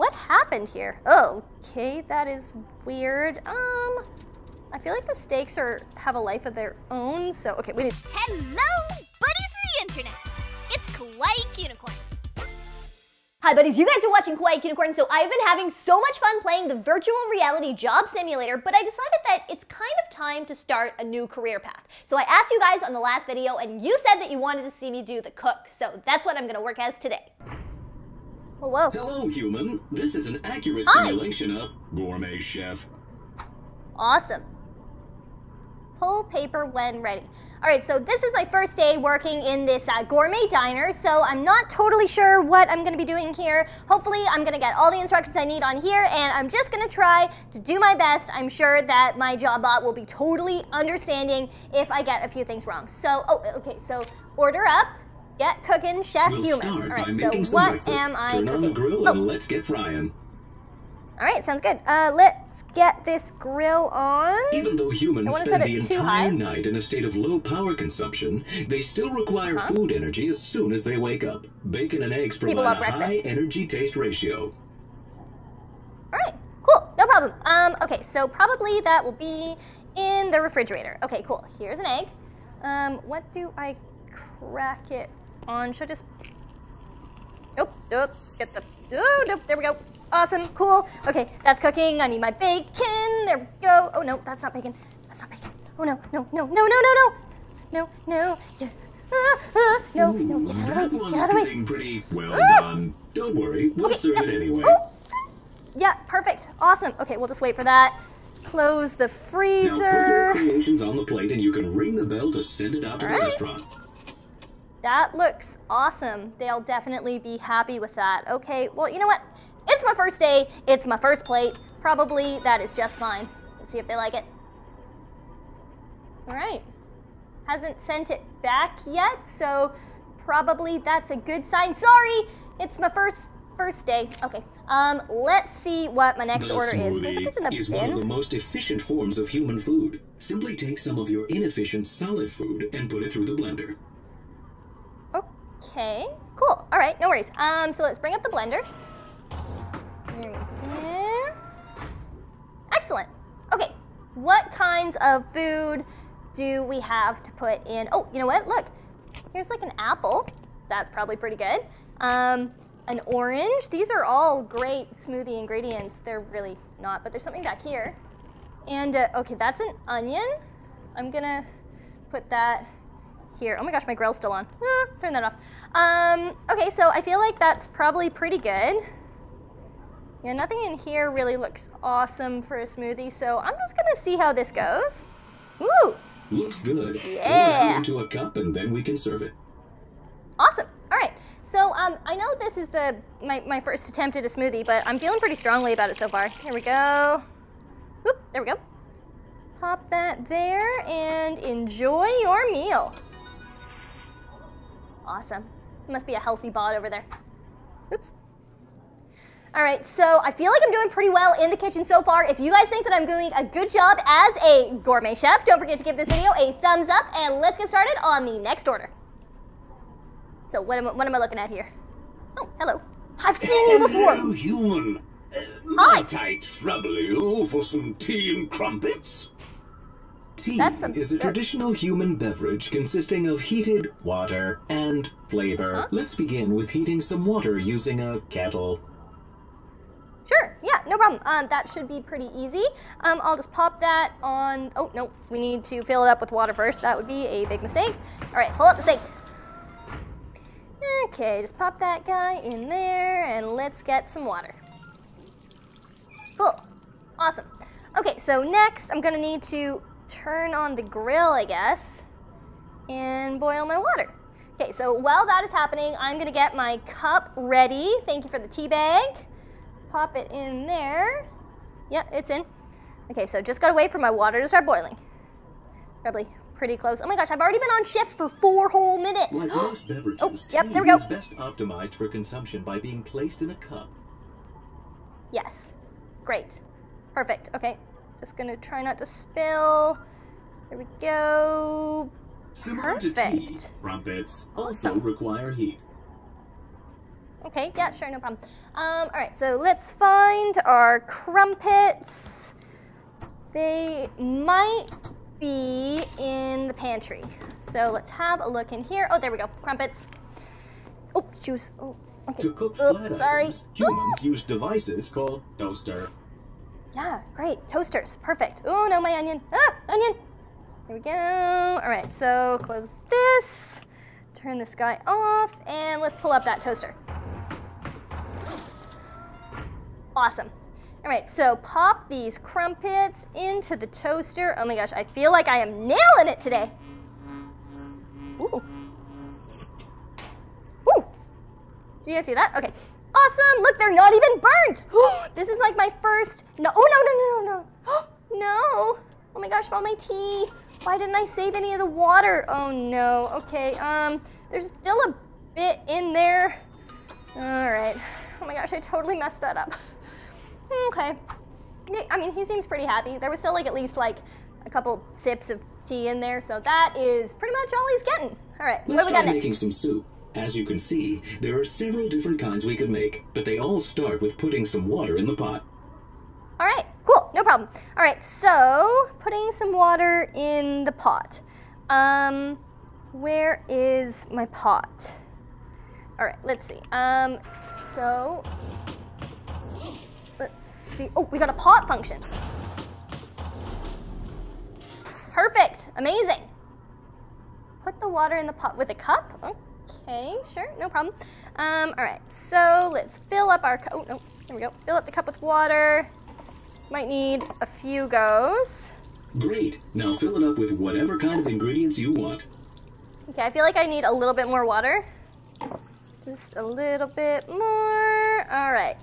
What happened here? Oh, okay, that is weird. I feel like the stakes have a life of their own, so okay, we need. Hello, buddies of the internet! It's Kawaii Kunicorn. Hi buddies, you guys are watching Kawaii Kunicorn, so I've been having so much fun playing the virtual reality job simulator, but I decided that it's kind of time to start a new career path. So I asked you guys on the last video, and you said that you wanted to see me do the cook, so that's what I'm gonna work as today. Oh, whoa. Hello, human. This is an accurate simulation of Gourmet Chef. Awesome. Pull paper when ready. All right, so this is my first day working in this gourmet diner, so I'm not totally sure what I'm gonna be doing here. Hopefully, I'm gonna get all the instructions I need on here, and I'm just gonna try to do my best. I'm sure that my job bot will be totally understanding if I get a few things wrong. So, oh, okay, so order up, get cooking, Chef Human. All right, so what am I cooking? Turn on the grill and let's get frying. All right, sounds good. Let's get this grill on. Even though humans spend the entire night in a state of low power consumption, they still require food energy as soon as they wake up. Bacon and eggs provide a high energy taste ratio. All right, cool, no problem. Okay, so probably that will be in the refrigerator. Okay, cool, here's an egg. What do I crack it on? Should I just, nope, get the, nope, there we go. Awesome, cool. Okay, that's cooking. I need my bacon. There we go. Oh no, that's not bacon. That's not bacon. Oh no, no, no, no, no, no, no, no, yes. No, no, no. Get out of the way. Get out of the way. Pretty well done. Don't worry, we'll serve it anyway. Oh. Yeah, perfect. Awesome. Okay, we'll just wait for that. Close the freezer. Now put your creations on the plate, and you can ring the bell to send it out to the restaurant. That looks awesome. They'll definitely be happy with that. Okay. Well, you know what? It's my first day, it's my first plate. Probably that is just fine. Let's see if they like it. All right, hasn't sent it back yet, so probably that's a good sign. Sorry, it's my first day. Okay, let's see what my next order is. Can I put this in the bin? One of the most efficient forms of human food. Simply take some of your inefficient solid food and put it through the blender. Okay, cool, all right, no worries. So let's bring up the blender. Excellent. Okay, what kinds of food do we have to put in? Oh, you know what? Look, here's like an apple. That's probably pretty good. An orange. These are all great smoothie ingredients. They're really not, but there's something back here. And okay, that's an onion. I'm gonna put that here. Oh my gosh, my grill's still on. Turn that off. Okay, so I feel like that's probably pretty good. Yeah, nothing in here really looks awesome for a smoothie, so I'm just gonna see how this goes. Woo! Looks good. Yeah. Put it into a cup and then we can serve it. Awesome. All right. So I know this is my first attempt at a smoothie, but I'm feeling pretty strongly about it so far. Here we go. Whoop! There we go. Pop that there and enjoy your meal. Awesome. There must be a healthy bot over there. Oops. All right, so I feel like I'm doing pretty well in the kitchen so far. If you guys think that I'm doing a good job as a gourmet chef, don't forget to give this video a thumbs up, and let's get started on the next order. So what am I looking at here? Oh, hello. I've seen you before. Hello, human. Might I trouble you for some tea and crumpets? Tea is a traditional human beverage consisting of heated water and flavor. Let's begin with heating some water using a kettle. Sure, yeah, no problem. That should be pretty easy. I'll just pop that on, oh no, we need to fill it up with water first. That would be a big mistake. All right, pull up the sink. Okay, just pop that guy in there and let's get some water. Cool, awesome. Okay, so next I'm gonna need to turn on the grill, I guess, and boil my water. Okay, so while that is happening, I'm gonna get my cup ready. Thank you for the tea bag. Pop it in there. Yep, it's in. Okay, so just gotta wait for my water to start boiling. Probably pretty close. Oh my gosh, I've already been on shift for 4 whole minutes. Like most beverages, tea there we go. Is best optimized for consumption by being placed in a cup. Yes, great, perfect. Okay, just gonna try not to spill. There we go. Similar to tea, crumpets also require heat. Okay, yeah, sure, no problem. All right, so let's find our crumpets. They might be in the pantry. So let's have a look in here. Oh, there we go, crumpets. Oh, juice. Oh, okay. To cook flat items, humans use devices called toaster. Yeah, great, toasters, perfect. Oh, no, my onion. Ah, onion. Here we go. All right, so close this. Turn this guy off, and let's pull up that toaster. Awesome. All right, so pop these crumpets into the toaster. Oh my gosh, I feel like I am nailing it today. Ooh. Ooh. Do you guys see that? Okay. Awesome. Look, they're not even burnt. This is like my first. No. Oh, no, no, no, no, no. No. Oh my gosh, all my tea. Why didn't I save any of the water? Oh no, okay, there's still a bit in there. All right, oh my gosh, I totally messed that up. Okay, I mean, he seems pretty happy. There was still like at least like a couple sips of tea in there, so that is pretty much all he's getting. All right, what do we got next? Making some soup. As you can see, there are several different kinds we could make, but they all start with putting some water in the pot. All right. No problem. All right, so putting some water in the pot. Where is my pot? All right, let's see. So let's see. Oh, we got a pot function. Perfect. Amazing. Put the water in the pot with a cup. Okay, sure, no problem. All right, so let's fill up our cup. Oh, no, there we go. Fill up the cup with water. Might need a few goes. Great. Now fill it up with whatever kind of ingredients you want. Okay, I feel like I need a little bit more water. Just a little bit more. All right.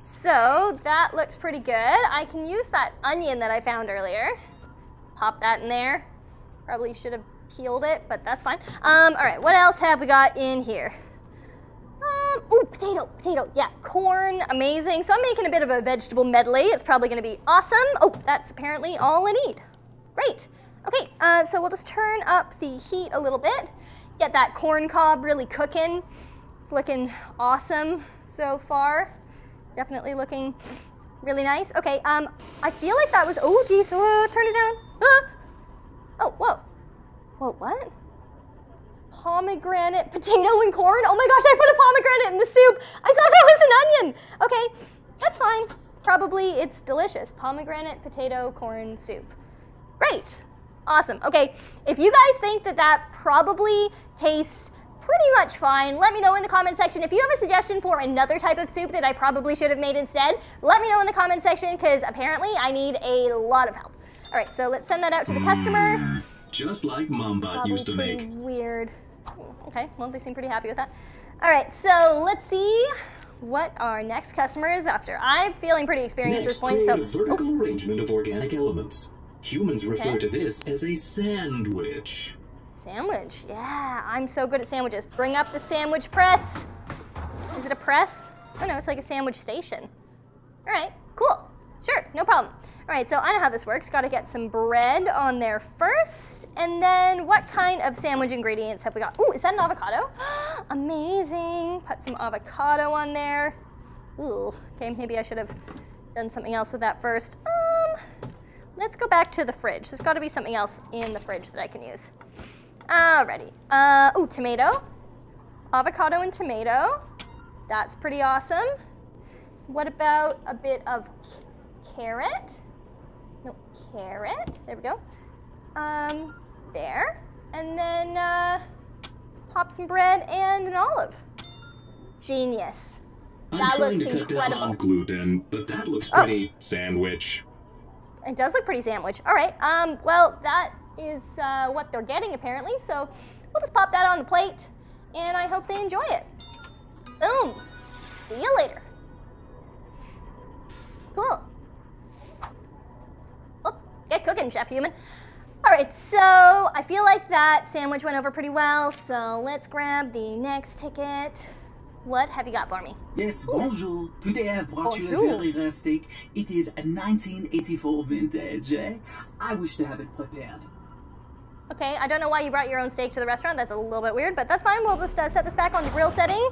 So that looks pretty good. I can use that onion that I found earlier. Pop that in there. Probably should have peeled it, but that's fine. All right, what else have we got in here? Ooh, potato, yeah, corn, amazing. So I'm making a bit of a vegetable medley. It's probably gonna be awesome. Oh, that's apparently all I need. Great, okay, so we'll just turn up the heat a little bit, get that corn cob really cooking. It's looking awesome so far. Definitely looking really nice. Okay, I feel like that was, oh geez, turn it down. Oh, whoa, whoa, what? Pomegranate, potato, and corn. Oh my gosh, I put a pomegranate in the soup. I thought that was an onion. Okay, that's fine. Probably it's delicious. Pomegranate, potato, corn soup. Great. Awesome. Okay, if you guys think that that probably tastes pretty much fine, let me know in the comment section. If you have a suggestion for another type of soup that I probably should have made instead, let me know in the comment section because apparently I need a lot of help. All right, so let's send that out to the customer. Just like Mombot used to make. Weird. Okay, well, they seem pretty happy with that. All right, so let's see what our next customer is after. I'm feeling pretty experienced at this point. So, a vertical arrangement of organic elements. Humans refer to this as a sandwich. Sandwich, yeah. I'm so good at sandwiches. Bring up the sandwich press. Is it a press? Oh, no, it's like a sandwich station. All right, cool. Sure, no problem. All right, so I know how this works. Got to get some bread on there first. And then what kind of sandwich ingredients have we got? Ooh, is that an avocado? Amazing. Put some avocado on there. Ooh, okay, maybe I should have done something else with that first. Let's go back to the fridge. There's got to be something else in the fridge that I can use. Alrighty. Ooh, tomato. Avocado and tomato. That's pretty awesome. What about a bit of carrot? No, carrot. There we go. There. And then pop some bread and an olive. Genius. That looks incredible. I'm trying to cut down on gluten, but that looks pretty sandwich. It does look pretty sandwich. All right. Well, that is what they're getting apparently. So we'll just pop that on the plate, and I hope they enjoy it. Boom. See you later. Cool. Get cooking, Chef Human. All right, so I feel like that sandwich went over pretty well, so let's grab the next ticket. What have you got for me? Yes, bonjour. Today I brought you a very rare steak. It is a 1984 vintage. I wish to have it prepared. Okay, I don't know why you brought your own steak to the restaurant. That's a little bit weird, but that's fine. We'll just set this back on the grill setting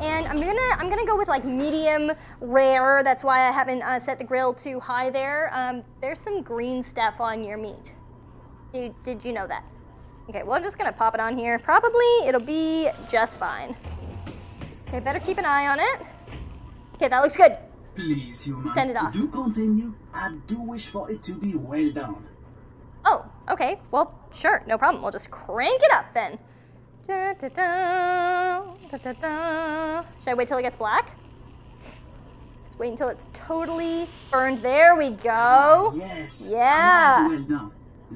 And I'm gonna go with like medium rare. That's why I haven't set the grill too high there. There's some green stuff on your meat. Did you know that? Okay, well I'm just gonna pop it on here. Probably it'll be just fine. Okay, better keep an eye on it. Okay, that looks good. Please, human. Send it off. Do continue. I do wish for it to be well done. Oh, okay. Well, sure, no problem. We'll just crank it up then. Da, da, da, da, da, da. Should I wait till it gets black? Just wait until it's totally burned. There we go. Yes. Yeah. Well done.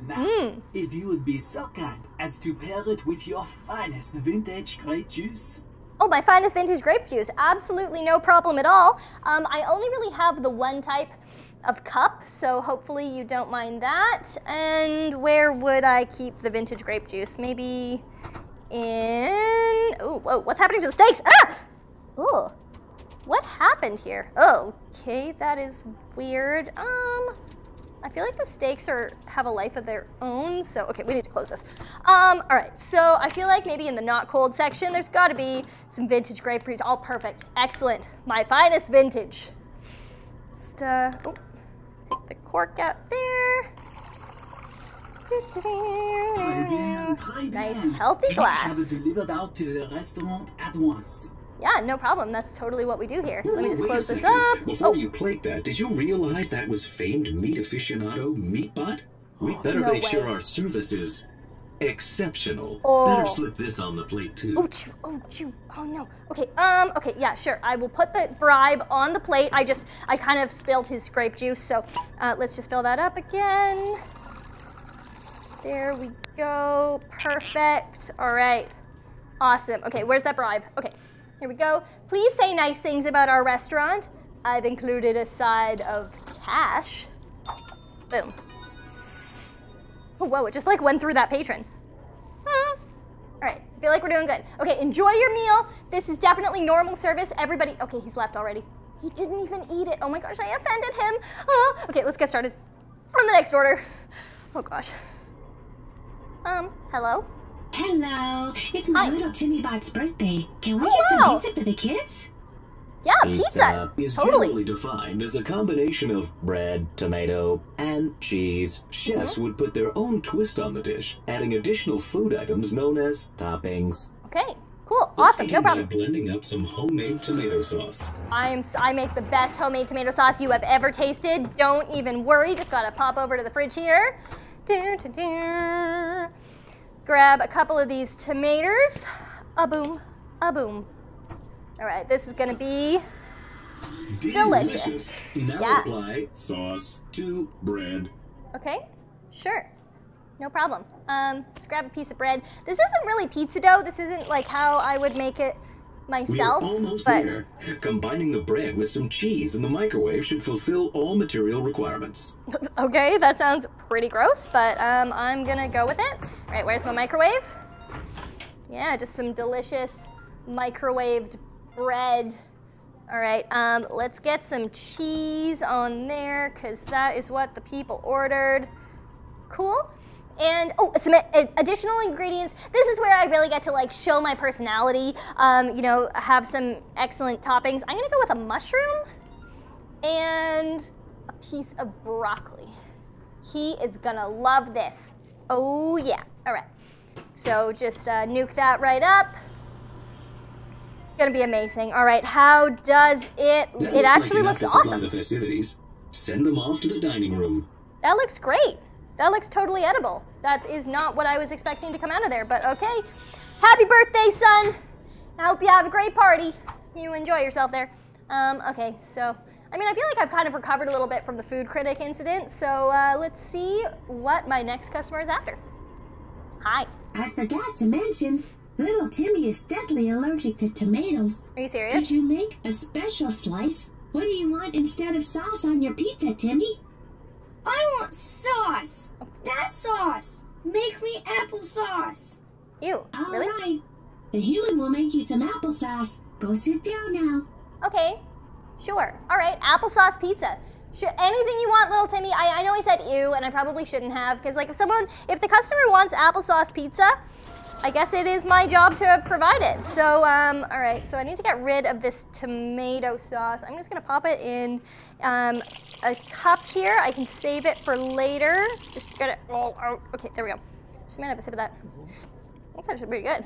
Now, if you would be so kind as to pair it with your finest vintage grape juice. Oh, my finest vintage grape juice. Absolutely no problem at all. I only really have the one type of cup, so hopefully you don't mind that. And where would I keep the vintage grape juice? Maybe in... Oh, whoa, what's happening to the steaks? Ah! Oh, what happened here? Oh, okay, that is weird. I feel like the steaks have a life of their own, so okay, we need to close this. All right, so I feel like maybe in the not cold section, there's gotta be some vintage grapefruit. All perfect, excellent. My finest vintage. Just oh, take the cork out there. Très bien. Nice, healthy glass. Have it delivered out to the restaurant at once. Yeah, no problem. That's totally what we do here. Let me just close this up. Before you plate that, did you realize that was famed meat aficionado Meatbot? We better make sure our service is exceptional. Oh. Better slip this on the plate too. Oh, chew. Oh, chew. Oh, no. Okay, okay, yeah, sure. I will put the bribe on the plate. I kind of spilled his grape juice, so let's just fill that up again. There we go. Perfect. All right. Awesome. Okay, where's that bribe? Okay. Here we go. Please say nice things about our restaurant. I've included a side of cash. Boom. Oh, whoa, it just like went through that patron. Huh. All right, I feel like we're doing good. Okay, enjoy your meal. This is definitely normal service. Everybody, okay, he's left already. He didn't even eat it. Oh my gosh, I offended him. Oh. Okay, let's get started on the next order. Oh gosh. Hello? Hello, it's my little Timmybot's birthday. Can we get some pizza for the kids? Yeah, pizza. Is generally defined as a combination of bread, tomato, and cheese. Chefs would put their own twist on the dish, adding additional food items known as toppings. Okay, cool, awesome, no problem. Blending up some homemade tomato sauce. I make the best homemade tomato sauce you have ever tasted. Don't even worry, just gotta pop over to the fridge here. Grab a couple of these tomatoes. A-boom, a-boom. All right, this is gonna be delicious. Now apply sauce to bread. Okay, sure, no problem. Just grab a piece of bread. This isn't really pizza dough. This isn't like how I would make it myself. We're almost there. Combining the bread with some cheese in the microwave should fulfill all material requirements. Okay, that sounds pretty gross, but I'm gonna go with it. All right, where's my microwave? Yeah, just some delicious microwaved bread. All right, let's get some cheese on there because that is what the people ordered. Cool. And, oh, some additional ingredients. This is where I really get to, like, show my personality, you know, have some excellent toppings. I'm going to go with a mushroom and a piece of broccoli. He is going to love this. Oh, yeah. All right. So just nuke that right up. It's going to be amazing. All right. How does it? It actually looks awesome. The festivities. Send them off to the dining room. That looks great. That looks totally edible. That is not what I was expecting to come out of there, but okay. Happy birthday, son. I hope you have a great party. You enjoy yourself there. Okay, so, I mean, I feel like I've kind of recovered a little bit from the food critic incident, so let's see what my next customer is after. Hi. I forgot to mention, little Timmy is deadly allergic to tomatoes. Are you serious? Could you make a special slice? What do you want instead of sauce on your pizza, Timmy? I want sauce. That sauce. Make me applesauce. Ew, really? All right. The human will make you some applesauce. Go sit down now. Okay, sure. All right, applesauce pizza. Anything you want, little Timmy. I know I said ew, and I probably shouldn't have, because like if the customer wants applesauce pizza, I guess it is my job to provide it. So, all right, so I need to get rid of this tomato sauce. I'm just gonna pop it in a cup here. I can save it for later. Just get it all out. Okay, there we go. She might have a sip of that. That's actually pretty good.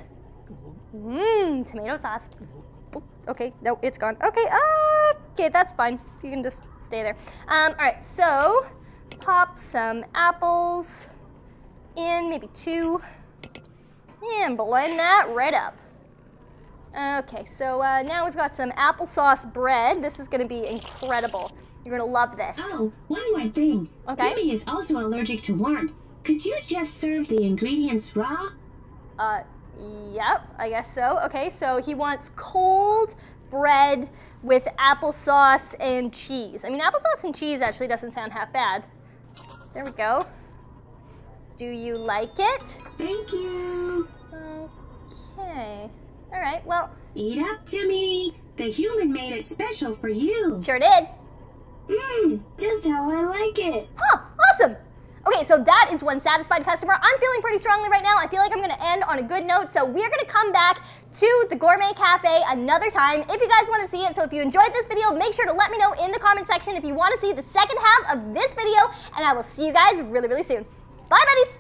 Mmm, tomato sauce. Okay, no, it's gone. Okay, okay, that's fine. You can just stay there. All right, so pop some apples in, maybe two, and blend that right up. Okay, so now we've got some applesauce bread. This is going to be incredible. You're going to love this. Oh, one more thing. Okay. Timmy is also allergic to warmth. Could you just serve the ingredients raw? Yep, I guess so. Okay, so he wants cold bread with applesauce and cheese. I mean, applesauce and cheese actually doesn't sound half bad. There we go. Do you like it? Thank you. Okay. All right, well. Eat up, Timmy. The human made it special for you. Sure did. Mmm, just how I like it. Huh, awesome. Okay, so that is one satisfied customer. I'm feeling pretty strongly right now. I feel like I'm gonna end on a good note, so we're gonna come back to the Gourmet Cafe another time if you guys wanna see it. So if you enjoyed this video, make sure to let me know in the comment section if you wanna see the second half of this video, and I will see you guys really, really soon. Bye, buddies.